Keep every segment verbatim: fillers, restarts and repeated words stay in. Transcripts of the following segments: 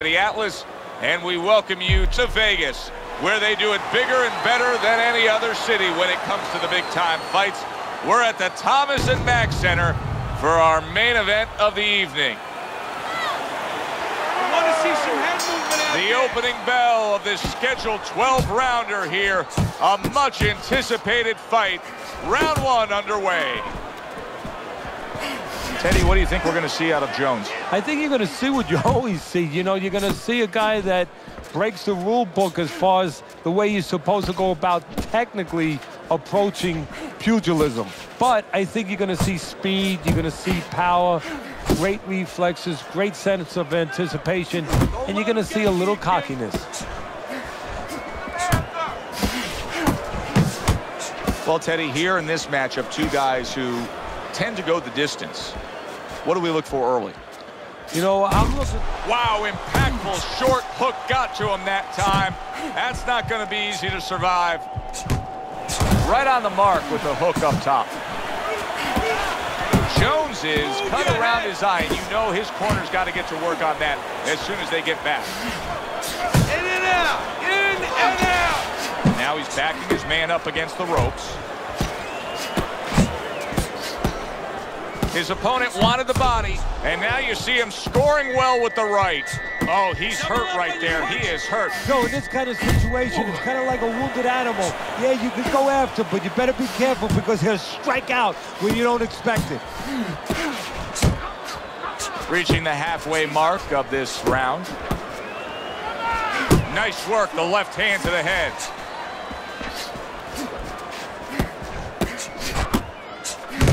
Teddy Atlas, and we welcome you to Vegas, where they do it bigger and better than any other city when it comes to the big-time fights. We're at the Thomas and Mack Center for our main event of the evening. I want to see some head movement out there. The opening bell of this scheduled twelve rounder here, a much-anticipated fight. Round one underway. Teddy, what do you think we're going to see out of Jones? I think you're going to see what you always see. You know, you're going to see a guy that breaks the rule book as far as the way you're supposed to go about technically approaching pugilism. But I think you're going to see speed, you're going to see power, great reflexes, great sense of anticipation, and you're going to see a little cockiness. Well, Teddy, here in this matchup, two guys who tend to go the distance. What do we look for early? You know, I'm looking... Wow, impactful short hook got to him that time. That's not going to be easy to survive. Right on the mark with the hook up top. Jones is cut around his eye, and you know his corner's got to get to work on that as soon as they get back. In and out! In and out! Now he's backing his man up against the ropes. His opponent wanted the body, and now you see him scoring well with the right. Oh, he's hurt right there. He is hurt. No, in this kind of situation, it's kind of like a wounded animal. Yeah, you can go after, but you better be careful because he'll strike out when you don't expect it. Reaching the halfway mark of this round. Nice work, the left hand to the head.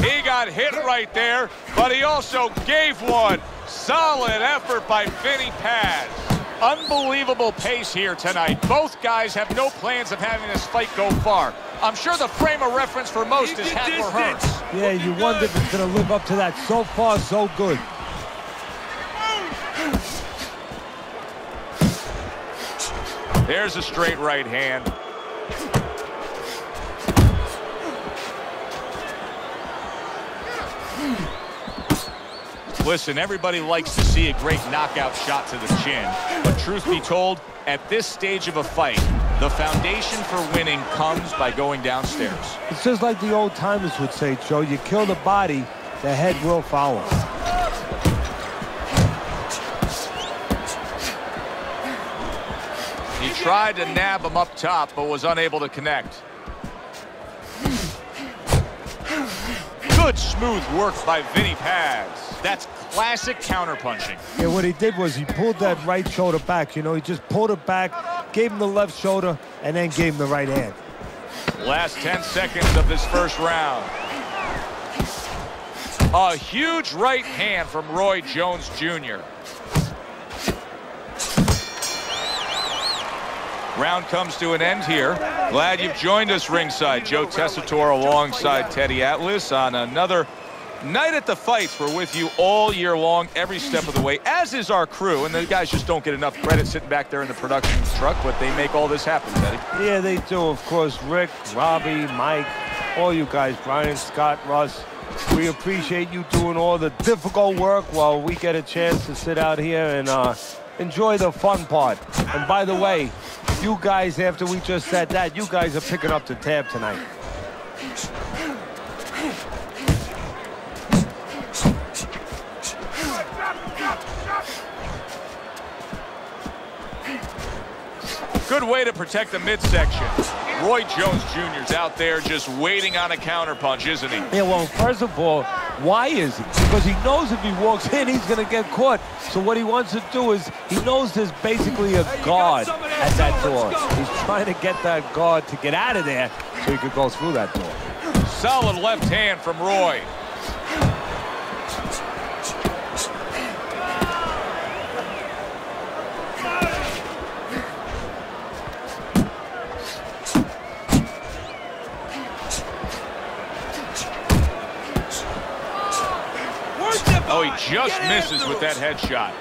He got hit right there, but he also gave one. Solid effort by Vinny Paz. Unbelievable pace here tonight. Both guys have no plans of having this fight go far. I'm sure the frame of reference for most is Hagler Hurts. Yeah, you wonder if it's going to live up to that. So far, so good. There's a straight right hand. Listen, everybody likes to see a great knockout shot to the chin. But truth be told, at this stage of a fight, the foundation for winning comes by going downstairs. It's just like the old timers would say, Joe, you kill the body, the head will follow. He tried to nab him up top, but was unable to connect. Good smooth work by Vinny Paz. That's classic counterpunching. Yeah, what he did was he pulled that right shoulder back. You know, he just pulled it back, gave him the left shoulder, and then gave him the right hand. Last ten seconds of this first round. A huge right hand from Roy Jones Junior Round comes to an end here. Glad you've joined us ringside. Joe Tessitore alongside Teddy Atlas on another night at the fights. We're with you all year long, every step of the way, as is our crew. And the guys just don't get enough credit sitting back there in the production truck, but they make all this happen, Teddy. Yeah, they do, of course. Rick, Robbie, Mike, all you guys, Brian, Scott, Russ. We appreciate you doing all the difficult work while we get a chance to sit out here and uh, enjoy the fun part. And by the way, you guys, after we just said that, you guys are picking up the tab tonight. Good way to protect the midsection. Roy Jones Junior's out there just waiting on a counterpunch, isn't he? Yeah, well, first of all, why is he? Because he knows if he walks in, he's going to get caught. So what he wants to do is he knows there's basically a guard at that door. He's trying to get that guard to get out of there so he could go through that door. Solid left hand from Roy. Oh, he just misses with that headshot.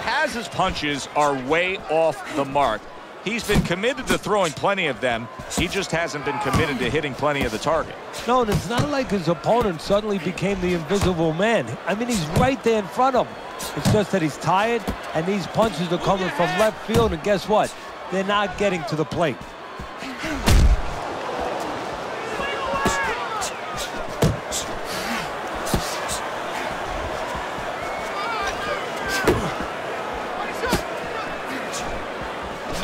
Paz's punches are way off the mark. He's been committed to throwing plenty of them. He just hasn't been committed to hitting plenty of the target. No, and it's not like his opponent suddenly became the invisible man. I mean, he's right there in front of him. It's just that he's tired, and these punches are coming from left field, and guess what? They're not getting to the plate.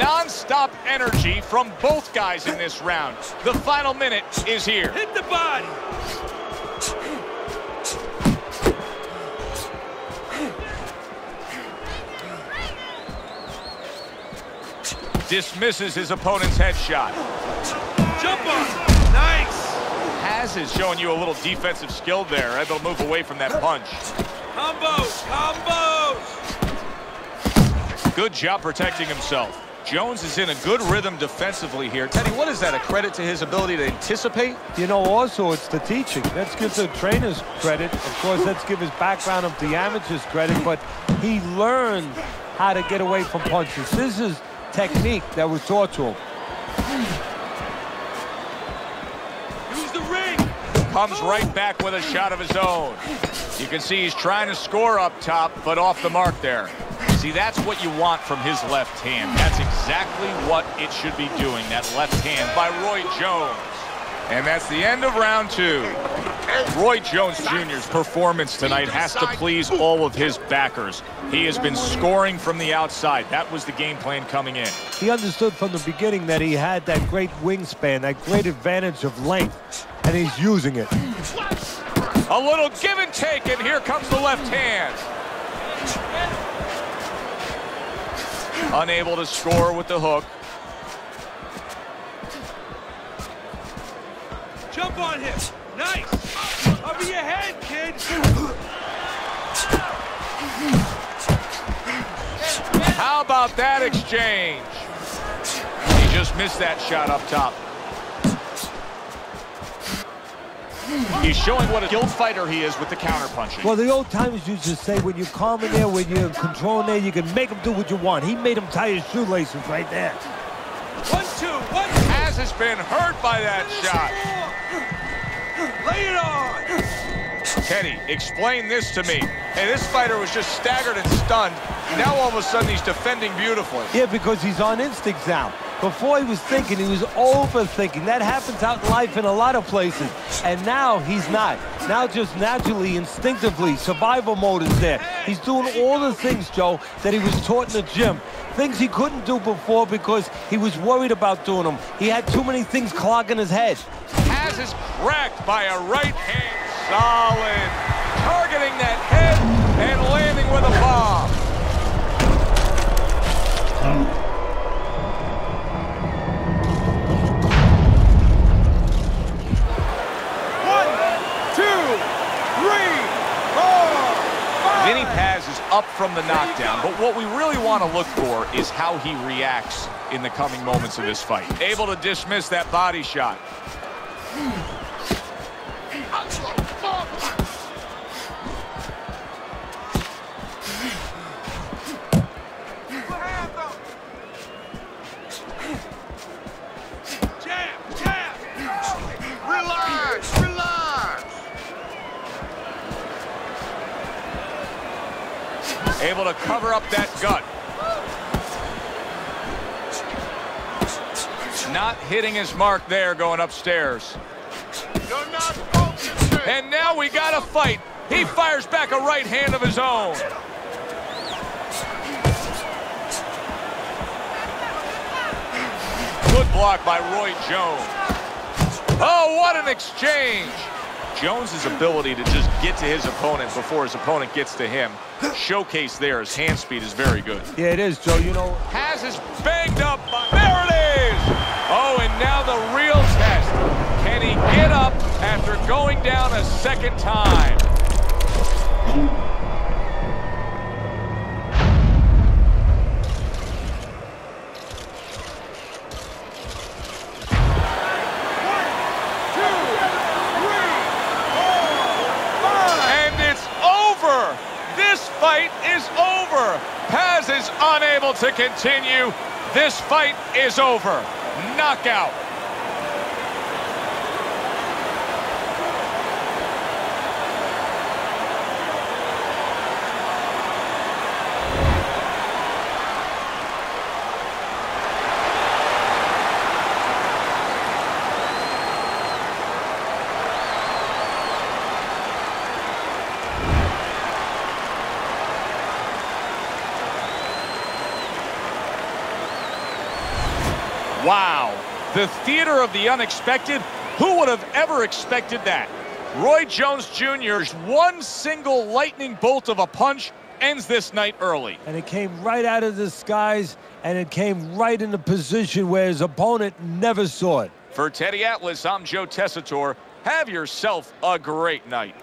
Non-stop energy from both guys in this round. The final minute is here. Hit the body. Dismisses his opponent's headshot. Jump on. Nice. Haz is showing you a little defensive skill there. Able to move away from that punch. Combos. Combos. Good job protecting himself. Jones is in a good rhythm defensively here. Teddy, what is that, a credit to his ability to anticipate? You know, also, it's the teaching. Let's give the trainers credit. Of course, let's give his background of the amateurs credit, but he learned how to get away from punches. This is technique that was taught to him. Use the ring! Comes right back with a shot of his own. You can see he's trying to score up top, but off the mark there. See, that's what you want from his left hand. That's exactly what it should be doing, that left hand by Roy Jones. And that's the end of round two. Roy Jones Junior's performance tonight has to please all of his backers. He has been scoring from the outside. That was the game plan coming in. He understood from the beginning that he had that great wingspan, that great advantage of length, and he's using it. A little give and take, and here comes the left hand. Unable to score with the hook. Jump on him. Nice. Over your head, kid. How about that exchange? He just missed that shot up top. He's showing what a skilled fighter he is with the counterpunching. Well, the old timers used to say when you're calm in there, when you're in control in there, you can make him do what you want. He made him tie his shoelaces right there. One, two, one, two. Haz has been hurt by that shot. Lay it on! Teddy, explain this to me. Hey, this fighter was just staggered and stunned. Now all of a sudden he's defending beautifully. Yeah, because he's on instincts now. Before he was thinking, he was overthinking. That happens out in life in a lot of places. And now he's not. Now just naturally, instinctively, survival mode is there. He's doing all the things, Joe, that he was taught in the gym. Things he couldn't do before because he was worried about doing them. He had too many things clogging his head. Haz is cracked by a right hand. Solid. Targeting that head and landing with a bomb. Oh. Vinny Paz is up from the knockdown, but what we really want to look for is how he reacts in the coming moments of this fight. Able to dismiss that body shot. Able to cover up that gut. Not hitting his mark there going upstairs. And now we got a fight. He fires back a right hand of his own. Good block by Roy Jones. Oh, what an exchange. Jones' ability to just get to his opponent before his opponent gets to him. Showcase there, his hand speed is very good. Yeah, it is, Joe, you know. Haz is banged up. There it is! Oh, and now the real test. Can he get up after going down a second time? This fight is over. Paz is unable to continue. This fight is over. Knockout. Wow, the theater of the unexpected. Who would have ever expected that? Roy Jones Junior's one single lightning bolt of a punch ends this night early. And it came right out of the skies, and it came right in a position where his opponent never saw it. For Teddy Atlas, I'm Joe Tessitore. Have yourself a great night.